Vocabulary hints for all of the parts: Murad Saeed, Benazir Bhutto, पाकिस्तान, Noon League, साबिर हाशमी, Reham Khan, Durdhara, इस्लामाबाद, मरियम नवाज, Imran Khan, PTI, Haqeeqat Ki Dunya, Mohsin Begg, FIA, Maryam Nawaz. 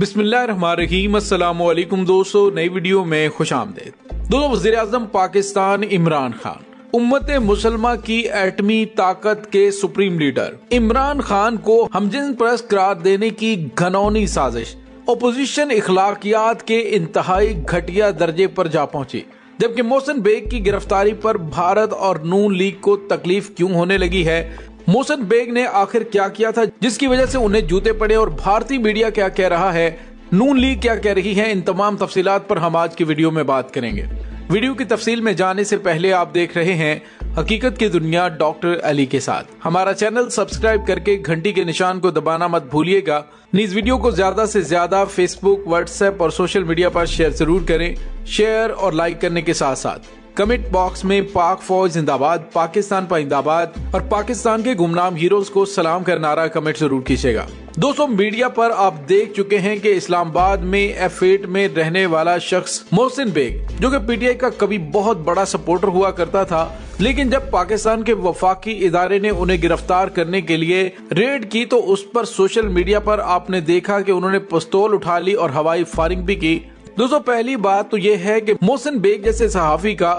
बिस्मिल्लाहिर्रहमानिर्रहीम। अस्सलामुअलैकुम दोस्तों, नई वीडियो में खुश आमदेद। दोस्तों, वज़ीर-ए-आज़म पाकिस्तान इमरान खान उम्मत मुसलमा की एटमी ताकत के सुप्रीम लीडर इमरान खान को हमजिन्स परस्त करार देने की घनौनी साजिश ओपोजिशन इखलाकियात के इंतहाई घटिया दर्जे पर जा पहुंची। जबकि मोहसिन बेग की गिरफ्तारी पर भारत और नून लीग को तकलीफ क्यों होने लगी है, मोहसिन बेग ने आखिर क्या किया था जिसकी वजह से उन्हें जूते पड़े, और भारतीय मीडिया क्या कह रहा है, नून लीग क्या कह रही है, इन तमाम तफसीलात पर हम आज की वीडियो में बात करेंगे। वीडियो की तफसील में जाने से पहले आप देख रहे हैं हकीकत की दुनिया डॉक्टर अली के साथ। हमारा चैनल सब्सक्राइब करके घंटी के निशान को दबाना मत भूलिएगा। इस वीडियो को ज्यादा से ज्यादा फेसबुक, व्हाट्सएप और सोशल मीडिया पर शेयर जरूर करें। शेयर और लाइक करने के साथ साथ कमेंट बॉक्स में पाक फौज जिंदाबाद, पाकिस्तान पाइंदाबाद और पाकिस्तान के गुमनाम हीरोज को सलाम कर नारा कमेंट जरूर कीजिएगा। दोस्तों, मीडिया पर आप देख चुके हैं कि इस्लामाबाद में F8 में रहने वाला शख्स मोहसिन बेग, जो कि PTI का कभी बहुत बड़ा सपोर्टर हुआ करता था, लेकिन जब पाकिस्तान के वफाकी इदारे ने उन्हें गिरफ्तार करने के लिए रेड की तो उस पर सोशल मीडिया पर आपने देखा कि उन्होंने पिस्तौल उठा ली और हवाई फायरिंग भी की। दोस्तों, पहली बात तो ये है कि मोहसिन बेग जैसे सहाफी का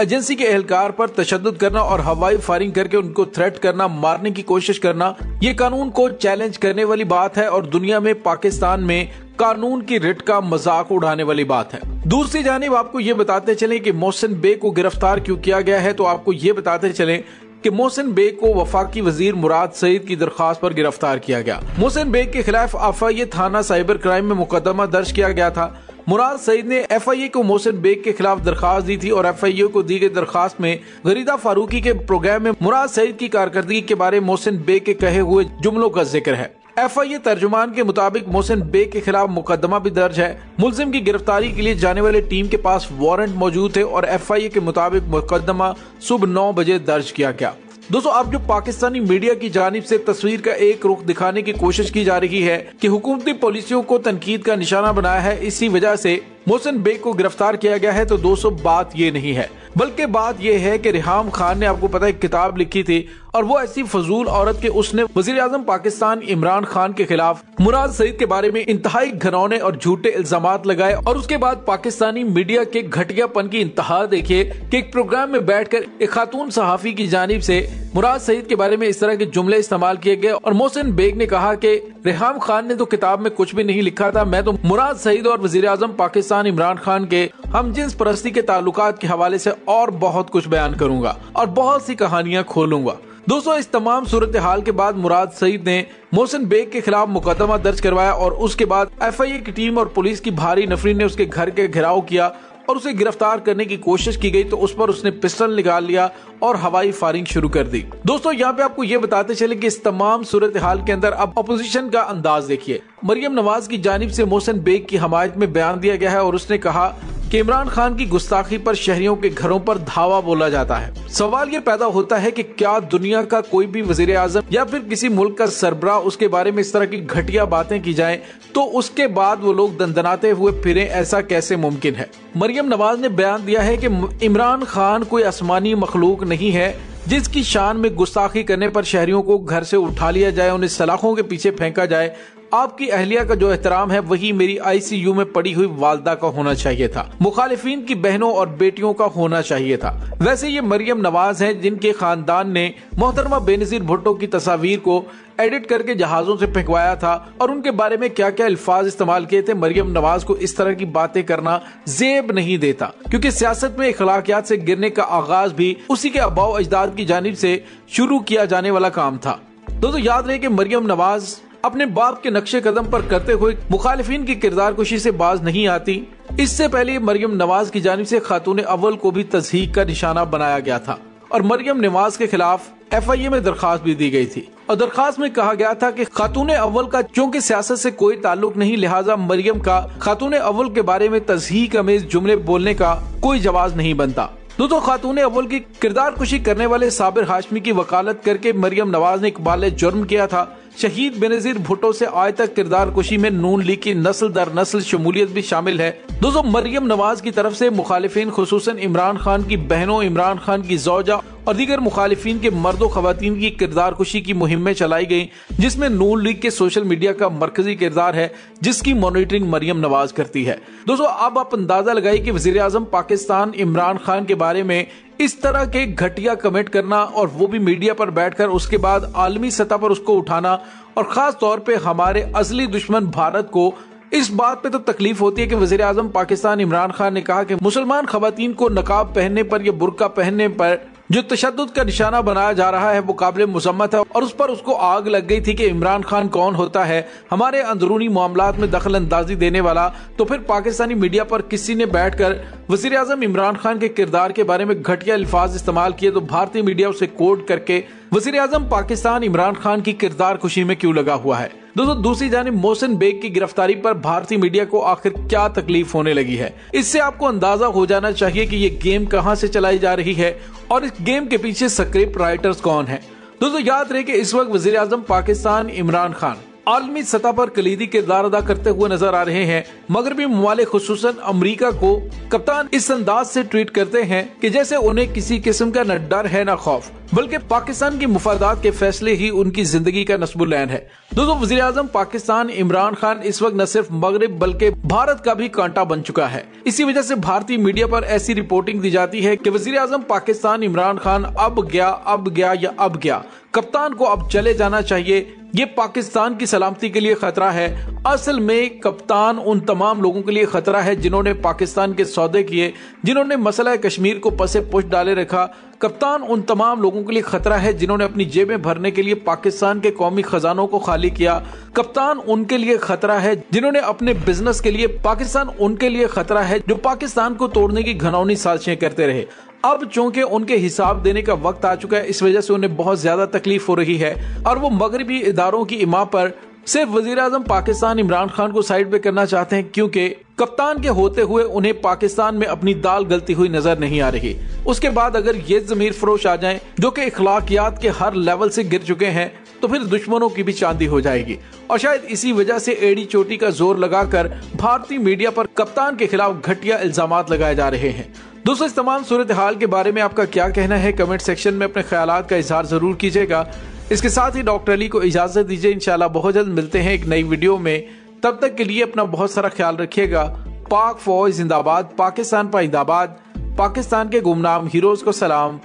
एजेंसी के एहलकार पर तशद्दुद करना और हवाई फायरिंग करके उनको थ्रेट करना, मारने की कोशिश करना, ये कानून को चैलेंज करने वाली बात है और दुनिया में पाकिस्तान में कानून की रिट का मजाक उड़ाने वाली बात है। दूसरी जानिब आपको ये बताते चलें कि मोहसिन बेग को गिरफ्तार क्यों किया गया है, तो आपको ये बताते चलें कि मोहसिन बेग को वफाकी वजीर मुराद सईद की दरख्वास्त पर गिरफ्तार किया गया। मोहसिन बेग के खिलाफ FIA थाना साइबर क्राइम में मुकदमा दर्ज किया गया था। मुराद सईद ने FIA को मोहसिन बेग के खिलाफ दरख्वास्त दी थी और FIA को दी गई दरख्वास्त में गरीदा फारूकी के प्रोग्राम में मुराद सईद की कारकर्दगी के बारे मोहसिन बेग के कहे हुए जुमलों का जिक्र है। FIA तर्जुमान के मुताबिक मोहसिन बेग के खिलाफ मुकदमा भी दर्ज है। मुलजिम की गिरफ्तारी के लिए जाने वाले टीम के पास वारंट मौजूद थे और FIA के मुताबिक मुकदमा सुबह 9 बजे दर्ज किया गया। दोस्तों, अब जो पाकिस्तानी मीडिया की जानिब से तस्वीर का एक रुख दिखाने की कोशिश की जा रही है कि हुकूमती पॉलिसियों को तनकीद का निशाना बनाया है, इसी वजह से मोहसिन बेग को गिरफ्तार किया गया है, तो दोस्तों बात ये नहीं है, बल्कि बात ये है कि रेहम खान ने, आपको पता है, किताब लिखी थी और वो ऐसी फजूल औरत के उसने वज़ीर-ए-आज़म पाकिस्तान इमरान खान के खिलाफ मुराद सईद के बारे में इंतहाई घिनौने और झूठे इल्जामात लगाए और उसके बाद पाकिस्तानी मीडिया के घटियापन की इंतहा देखिए कि एक प्रोग्राम में बैठकर एक खातून सहाफी की जानिब से मुराद सईद के बारे में इस तरह के जुमले इस्तेमाल किए गए और मोहसिन बेग ने कहा कि रेहम खान ने तो किताब में कुछ भी नहीं लिखा था, मैं तो मुराद सईद और वज़ीर-ए-आज़म पाकिस्तान इमरान खान के हमजिन्स परस्ती के ताल्लुकात के हवाले से और बहुत कुछ बयान करूंगा और बहुत सी कहानियां खोलूंगा। दोस्तों, इस तमाम सूरत हाल के बाद मुराद सईद ने मोहसिन बेग के खिलाफ मुकदमा दर्ज करवाया और उसके बाद FIA की टीम और पुलिस की भारी नफरी ने उसके घर के घेराव किया और उसे गिरफ्तार करने की कोशिश की गई तो उस पर उसने पिस्टल निकाल लिया और हवाई फायरिंग शुरू कर दी। दोस्तों, यहाँ पे आपको ये बताते चले कि इस तमाम सूरत हाल के अंदर अब अपोजिशन का अंदाज देखिए। मरियम नवाज की जानिब से मोहसिन बेग की हमायत में बयान दिया गया है और उसने कहा कि इमरान खान की गुस्ताखी पर शहरियों के घरों पर धावा बोला जाता है। सवाल ये पैदा होता है कि क्या दुनिया का कोई भी वज़ीर-ए-आज़म या फिर किसी मुल्क का सरबराह उसके बारे में इस तरह की घटिया बातें की जाएं तो उसके बाद वो लोग दंदनाते हुए फिरें, ऐसा कैसे मुमकिन है। मरियम नवाज ने बयान दिया है कि इमरान खान कोई आसमानी मखलूक नहीं है जिसकी शान में गुस्ताखी करने पर शहरियों को घर से उठा लिया जाए, उन्हें सलाखों के पीछे फेंका जाए। आपकी अहलिया का जो एहतराम है वही मेरी ICU में पड़ी हुई वालदा का होना चाहिए था, मुखालिफिन की बहनों और बेटियों का होना चाहिए था। वैसे ये मरियम नवाज हैं जिनके खानदान ने मोहतरमा बेनज़ीर भुट्टो की तस्वीर को एडिट करके जहाजों से फेंकवाया था और उनके बारे में क्या क्या अल्फाज इस्तेमाल किए थे। मरियम नवाज को इस तरह की बातें करना जेब नहीं देता, क्योंकि सियासत में अखलाकियात से गिरने का आगाज भी उसी के अबाव अजदाद की जानिब से शुरू किया जाने वाला काम था। दोस्तों, याद रहे कि मरियम नवाज अपने बाप के नक्शे कदम पर करते हुए मुखालिफिन की किरदार कुशी से बाज नहीं आती। इससे पहले मरियम नवाज की जानिब से खातून अव्वल को भी तजहीक का निशाना बनाया गया था और मरियम नवाज के खिलाफ FIA में दरखास्त भी दी गई थी और दरखास्त में कहा गया था कि खातून अव्वल का चूंकि सियासत से कोई ताल्लुक नहीं, लिहाजा मरियम का खातून अव्वल के बारे में तजहीक अमेज जुमले बोलने का कोई जवाब नहीं बनता। दोस्तों, खातून अव्वल की किरदार कुशी करने वाले साबिर हाशमी की वकालत करके मरियम नवाज ने इकबाल जुर्म किया था शहीद बेनजीर भुट्टो से आय तक किरदार कुशी में नून लीग की नस्ल दर नस्ल शमूलियत भी शामिल है। दोस्तों, मरियम नवाज की तरफ से मुखालिफिन खुसूसन इमरान खान की बहनों, इमरान खान की जौजा और दीगर मुखालिफिन के मर्दों खवातीन की किरदार कुशी की मुहिमें चलाई गई, जिसमें नून लीग के सोशल मीडिया का मरकजी किरदार है, जिसकी मॉनिटरिंग मरियम नवाज करती है। दोस्तों, अब आप अंदाजा लगाइए कि वज़ीर-ए-आज़म पाकिस्तान इमरान खान के बारे में इस तरह के घटिया कमेंट करना और वो भी मीडिया पर बैठकर, उसके बाद आलमी सतह पर उसको उठाना और खास तौर पे हमारे असली दुश्मन भारत को इस बात पे तो तकलीफ होती है कि वज़ीर-ए-आज़म पाकिस्तान इमरान खान ने कहा कि मुसलमान खवातीन को नकाब पहनने पर या बुर्का पहनने पर जो तशद्दुद का निशाना बनाया जा रहा है वो काबिले मज़म्मत है और उस पर उसको आग लग गई थी कि इमरान खान कौन होता है, हमारे अंदरूनी मामलात में दखल अंदाजी देने वाला। तो फिर पाकिस्तानी मीडिया पर किसी ने बैठकर वज़ीर-ए-आज़म इमरान खान के किरदार के बारे में घटिया अल्फाज इस्तेमाल किए तो भारतीय मीडिया उसे कोट करके वज़ीर-ए-आज़म पाकिस्तान इमरान खान की किरदार खुशी में क्यों लगा हुआ है। दोस्तों, दूसरी जानिब मोहसिन बेग की गिरफ्तारी पर भारतीय मीडिया को आखिर क्या तकलीफ होने लगी है, इससे आपको अंदाजा हो जाना चाहिए कि ये गेम कहां से चलाई जा रही है और इस गेम के पीछे स्क्रिप्ट राइटर्स कौन हैं। दोस्तों, याद रहे कि इस वक्त वज़ीर-ए-आज़म पाकिस्तान इमरान खान आलमी सतह पर कलीदी किरदार अदा करते हुए नजर आ रहे हैं। मगरबी ममालिक खुसूसन अमरीका को कप्तान इस अंदाज से ट्वीट करते हैं कि जैसे उन्हें किसी किस्म का न डर है न खौफ, बल्कि पाकिस्तान की मुफादात के फैसले ही उनकी जिंदगी का नस्बुलैन है। दोस्तों, वज़ीर-ए-आज़म पाकिस्तान इमरान खान इस वक्त न सिर्फ मगरब बल्कि भारत का भी कांटा बन चुका है। इसी वजह से भारतीय मीडिया पर ऐसी रिपोर्टिंग दी जाती है कि वज़ीर-ए-आज़म पाकिस्तान इमरान खान अब गया या अब गया, कप्तान को अब चले जाना चाहिए, ये पाकिस्तान की सलामती के लिए खतरा है। असल में कप्तान उन तमाम लोगों के लिए खतरा है जिन्होंने पाकिस्तान के सौदे किए, जिन्होंने मसला कश्मीर को पसे पुष्ट डाले रखा। कप्तान उन तमाम लोगों के लिए खतरा है जिन्होंने अपनी जेबें भरने के लिए पाकिस्तान के कौमी खजानों को खाली किया। कप्तान उनके लिए खतरा है जिन्होंने अपने बिजनेस के लिए पाकिस्तान उनके लिए खतरा है जो पाकिस्तान को तोड़ने की घिनौनी साजिशें करते रहे। अब चूंकि उनके हिसाब देने का वक्त आ चुका है, इस वजह से उन्हें बहुत ज्यादा तकलीफ हो रही है और वो मगरबी इदारों की इमा पर सिर्फ वज़ीर-ए-आज़म पाकिस्तान इमरान खान को साइड पे करना चाहते हैं, क्योंकि कप्तान के होते हुए उन्हें पाकिस्तान में अपनी दाल गलती हुई नजर नहीं आ रही। उसके बाद अगर ये ज़मीर फरोश आ जाएं जो कि इखलाकियात के हर लेवल से गिर चुके हैं तो फिर दुश्मनों की भी चांदी हो जाएगी और शायद इसी वजह से एड़ी चोटी का जोर लगाकर भारतीय मीडिया पर कप्तान के खिलाफ घटिया इल्जामात लगाए जा रहे हैं। दोस्तों, इस तमाम सूरत हाल के बारे में आपका क्या कहना है, कमेंट सेक्शन में अपने ख्यालात का इजहार जरूर कीजिएगा। इसके साथ ही डॉक्टर अली को इजाजत दीजिए, इंशाल्लाह बहुत जल्द मिलते हैं एक नई वीडियो में। तब तक के लिए अपना बहुत सारा ख्याल रखिएगा। पाक फौज जिंदाबाद, पाकिस्तान पाइंदाबाद, पाकिस्तान के गुमनाम हीरोज को सलाम,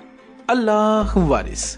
अल्लाह वारिस।